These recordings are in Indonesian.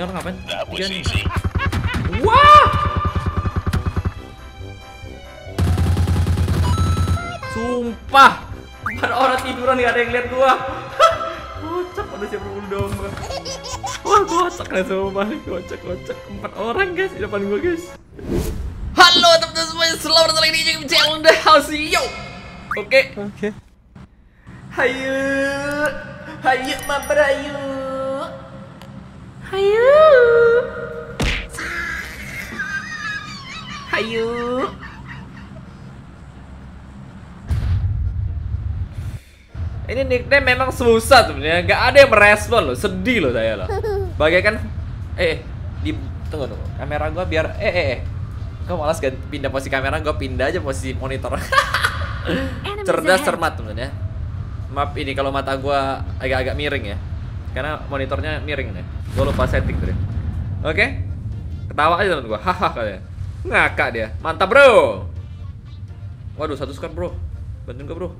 Ini orang ngapain? Wah! Sumpah! Ada orang tiduran gak ada yang lihat gua. Kocak, udah siap bulu domba. Wah, kocak lah sumpah. Kocak. 4 orang guys di depan gua guys. Halo teman-teman semuanya, selamat datang lagi di YouTube channel The House Yo. Oke. Hayu mabrayu. Hayu. Ini nickname memang susah sebenarnya, nggak ada yang merespon loh, sedih loh saya loh. Bagaikan tunggu kamera gua biar Kau malas ganti pindah posisi kamera, gua pindah aja posisi monitor. Cerdas cermat sebenarnya. Maaf ini kalau mata gua agak-agak miring ya, karena monitornya miring nih. Gua lupa setting tadi. Oke. Ketawa aja temen gua. Haha kalian. Ngakak dia. Mantap, bro. Waduh, 1 squad, bro. Bantuin gua, bro.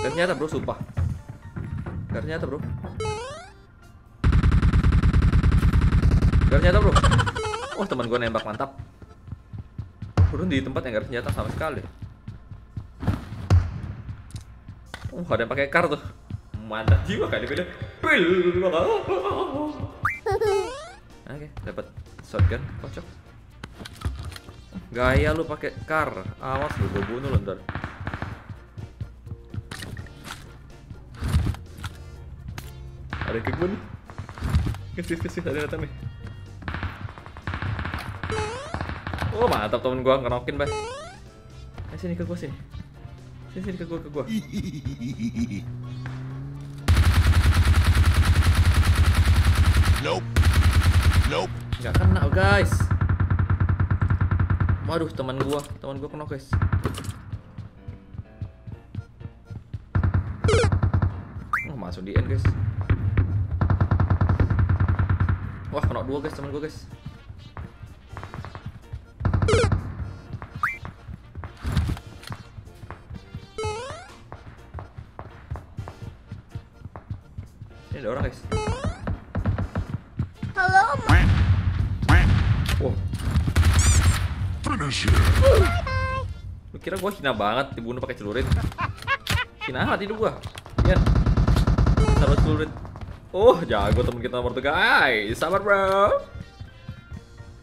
Ternyata, bro, sumpah. Ternyata, bro. Ternyata, bro. Oh, teman gua nembak mantap. Turun di tempat yang gak ada senjata sama sekali. Oh, ada yang pakai kar tuh. Mantap jiwa kali beda. Oke, dapat shotgun kocok. Gaya lu pakai kar. Awas lu, gua bunuh lu ntar. Ada kebun. Kesih ada datang nih. Oh mantap temen gua ngerokin bay. Ayo sini ke gua sini. Sini ke gua. Nope. Gak kena guys. Waduh teman gua kena guys. Oh, masuk di end guys. Wah kena 2 guys temen gua guys. Ini ada orang guys. Halo. Wow. Lu kira gua hina banget dibunuh pakai celurit? Hina hati hidup gua. Lihat. Sabar celurit. Oh jago temen kita nomor 3 guys. Sabar bro.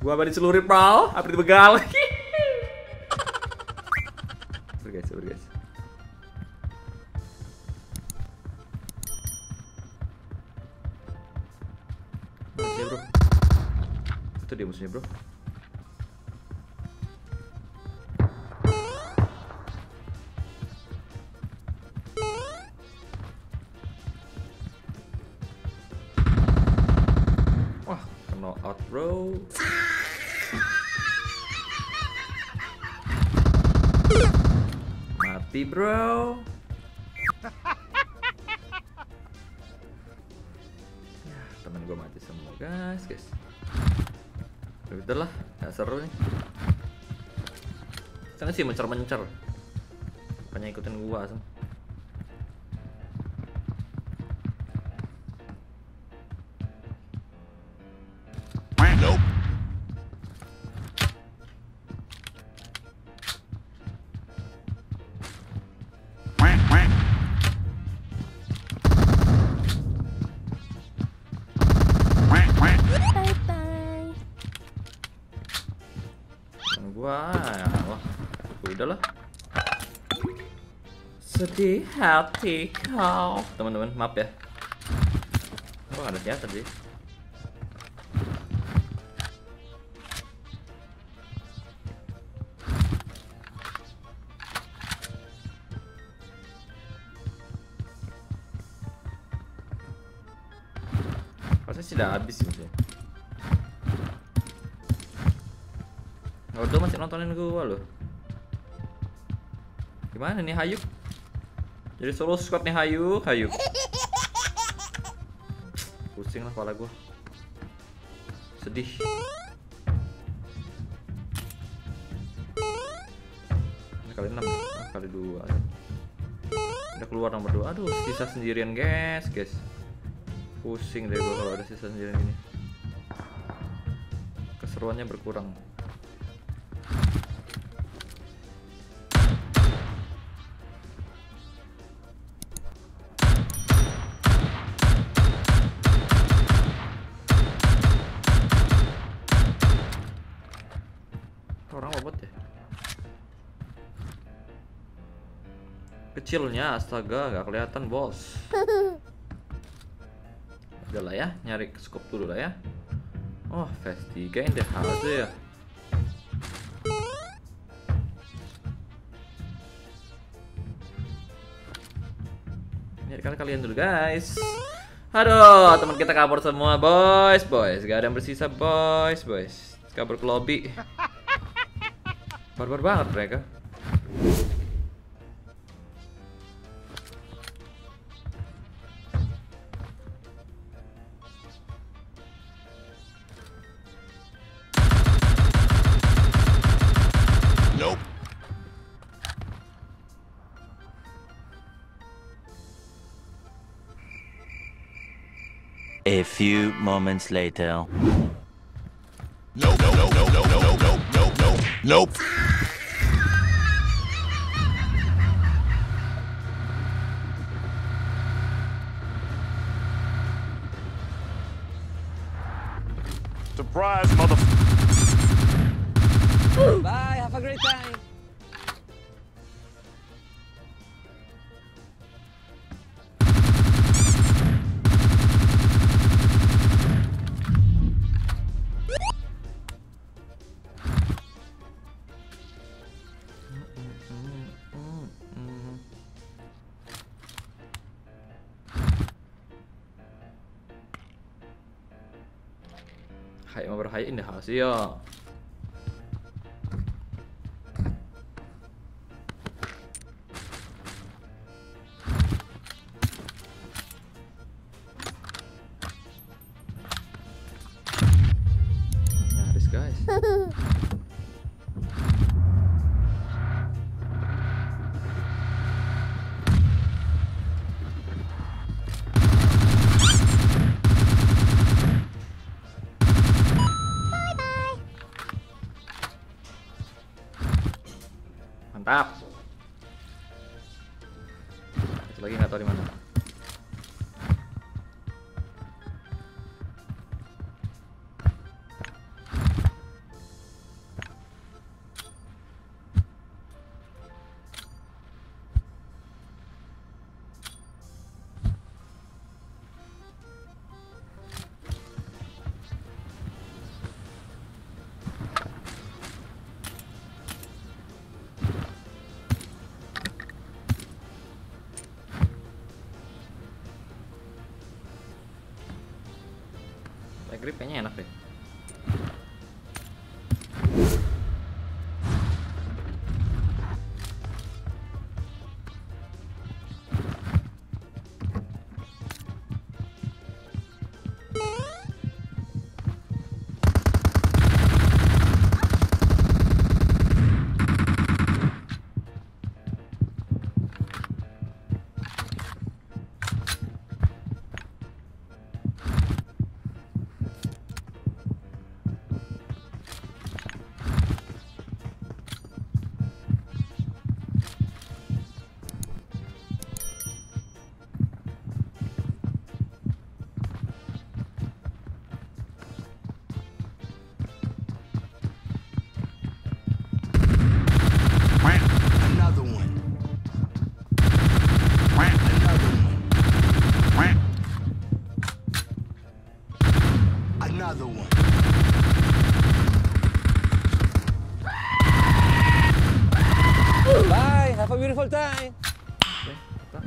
Gua balik celurit bro. Apa dibegal? Sabar guys. Bro. Itu dia musuhnya, bro. Wah, kena out, bro. Mati, bro. Temen gue mati semua guys. Udah lah, gak seru nih. Karena sih mencer. Bukannya ikutin gue asem. Udahlah. Sedih hati kau. Teman-teman, maaf ya. Kok ada senjata sih? Pasti sudah habis gitu. Waduh masih nontonin gua loh. Gimana nih Hayuk? Jadi solo squad nih Hayuk. Pusing lah kepala gua. Sedih. Ini kali 6, kali 2. Udah keluar nomor 2. Aduh, sisa sendirian guys. Pusing deh gue kalau ada sisa sendirian gini. Keseruannya berkurang. Kecilnya, astaga, nggak kelihatan bos. Udah lah ya, nyari scope dulu lah ya. Oh, fast 3 in the house ya. Nyarikan kalian dulu guys. Aduh, teman kita kabur semua boys. Gak ada yang bersisa boys. Kabur ke lobby. Barbar banget mereka. A few moments later. Nope. Surprise, mother. Bye, have a great time. Hai mau berhai indah hasil ya. Nyaris guys. Mantap. Satu lagi nggak tahu di mana. Grip kayaknya enak deh.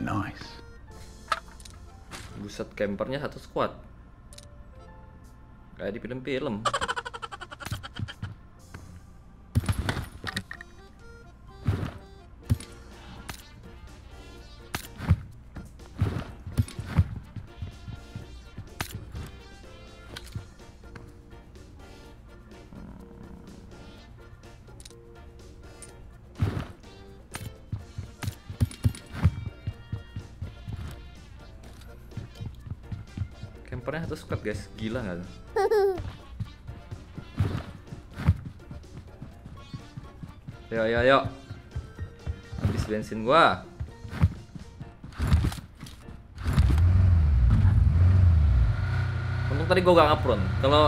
Nice. Buset, campernya satu squad. Kayak di film-film. jumpernya satu squad guys, gila nggak tuh? Ayo ayo ayo, habis bensin gua. Untung tadi gua gak nge-prone. Kalau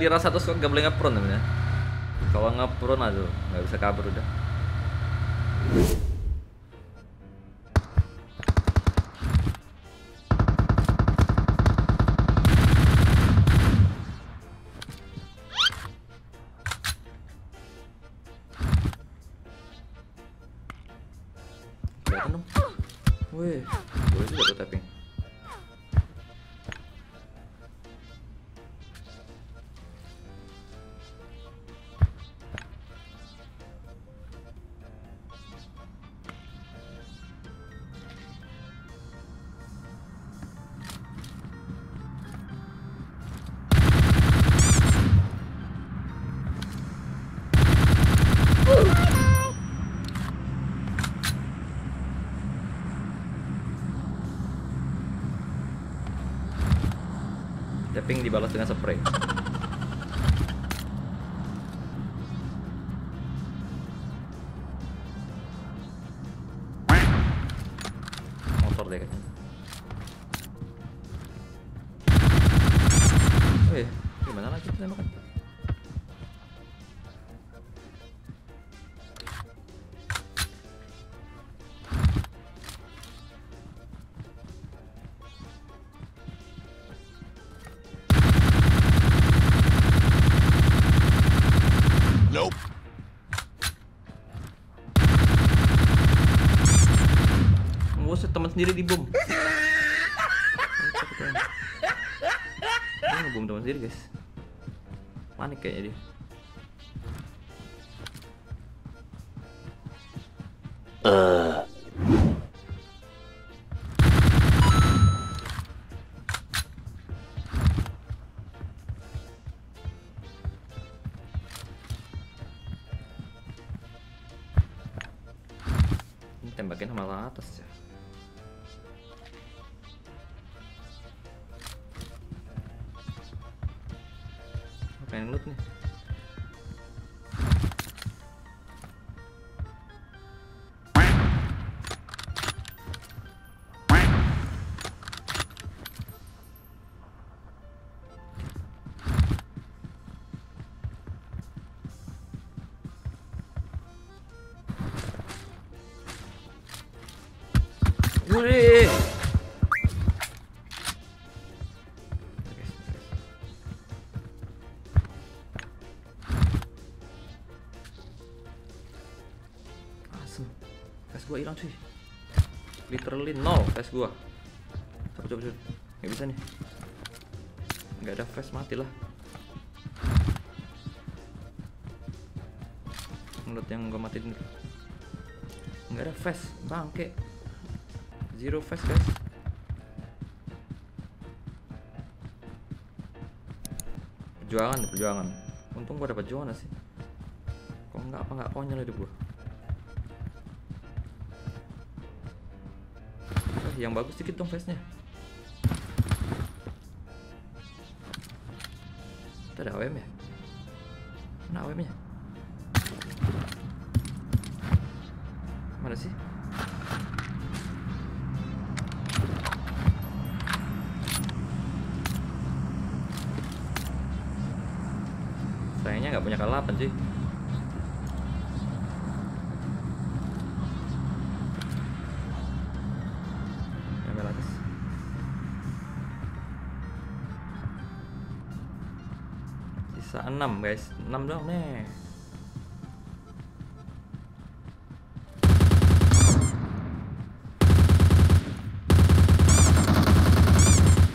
di ras satu squad gak boleh nge-prone namanya. Kalau nge-prone aduh nggak bisa kabur udah. Wih, boleh juga tuh tapping. Tapping dibalas dengan spray. Motor deh kayaknya. Wih, gimana lagi kita makan? Teman sendiri di bom. Ini ngebom teman sendiri guys. Panik kayaknya dia. Ini tembakin malah atas ya. Pengen loot nih. Wih. Tes gua hilang sih, literally nol tes gua. Coba nggak bisa nih, nggak ada flash, matilah. Menurut yang gua matiin dulu, nggak ada flash, bangke, zero flash guys. Perjuangan, perjuangan. Untung gua dapat Joanna sih. Kok nggak apa nggak konyol hidup gua. Yang bagus dikit dong face-nya. Ada AWM ya? Mana AWM-nya? Mana sih? Sayangnya nggak punya kalapan sih. Sisa 6 guys, 6 doang nih.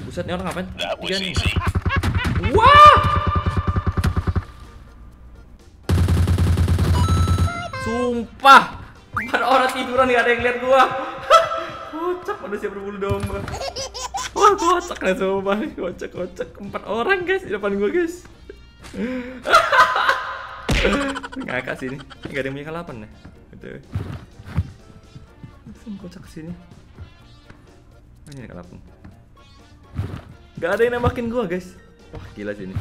Buset nih orang ngapain? 3 nih. Wah! Sumpah! Orang tiduran gak ada yang lihat gua. Kocak, manusia berbulu domba. Wah, kocak nih sumpah. Kocak-kocak 4 orang guys di depan gua guys. Ngakak sini, nggak ada yang punya kalapan nih. Betul. Langsung kocak sini. Ini kalapan. Gak ada yang nembakin gua, guys. Wah, gila sih ini.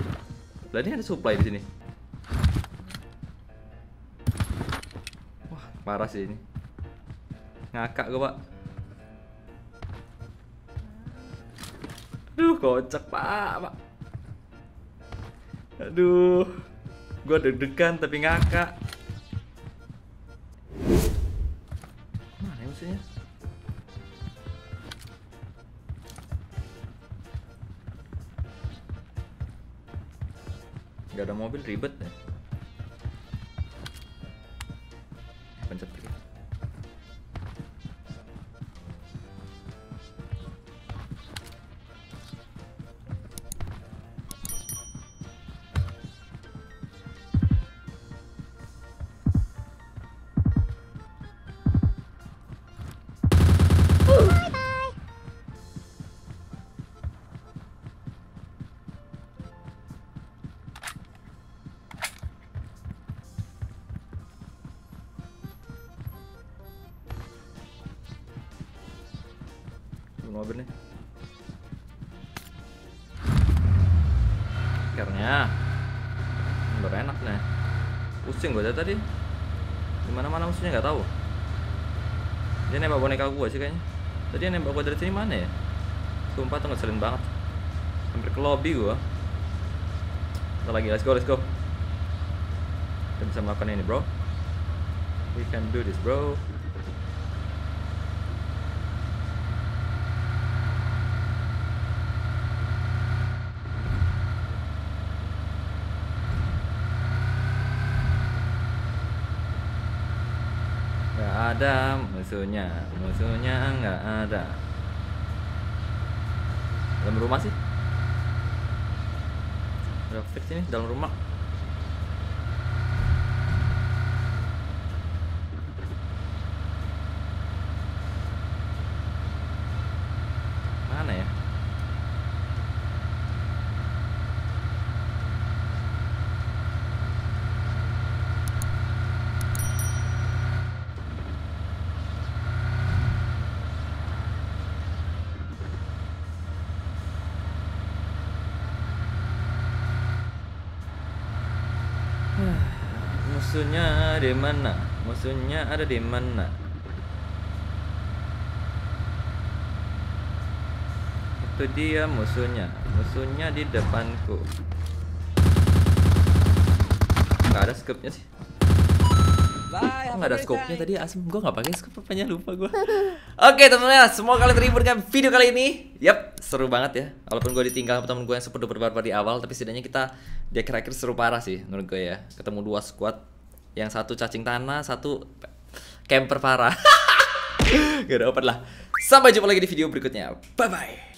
Lah, ini ada supply di sini. Wah, parah sih ini. Ngakak gua, Pak. Aduh, kocak, Pak. Aduh. Gua deg-degan tapi ngakak. Mana musuhnya? Gak ada mobil, ribet ya. Pencet kiri. Mobilnya kernya berenak nih, pusing gue tadi. Dimana-mana musuhnya nggak tahu. Dia nembak boneka gue sih kayaknya. Tadi yang nembak gue dari sini mana ya? Sumpah tuh ngeselin banget. Hampir ke lobby gue. Kita lagi, let's go, let's go. Kita bisa melakukan ini, bro. We can do this, bro. Ada musuhnya nggak ada. Dalam rumah sih. Udah fix ini dalam rumah. Mana ya? Musuhnya di mana? Musuhnya ada di mana? Itu dia musuhnya. Musuhnya di depanku. Gak ada scope-nya sih. Nggak ada scope-nya tadi, asem. Gue nggak pakai scope, apanya lupa gue. Oke, teman-teman, semoga kalian terhibur dengan video kali ini. Yap, seru banget ya. Walaupun gue ditinggal teman gue yang super duper barbar di awal, tapi setidaknya kita di akhir-akhir seru parah sih menurut gue ya. Ketemu dua squad, yang satu cacing tanah, satu camper parah. Gak ada open lah. Sampai jumpa lagi di video berikutnya. Bye bye.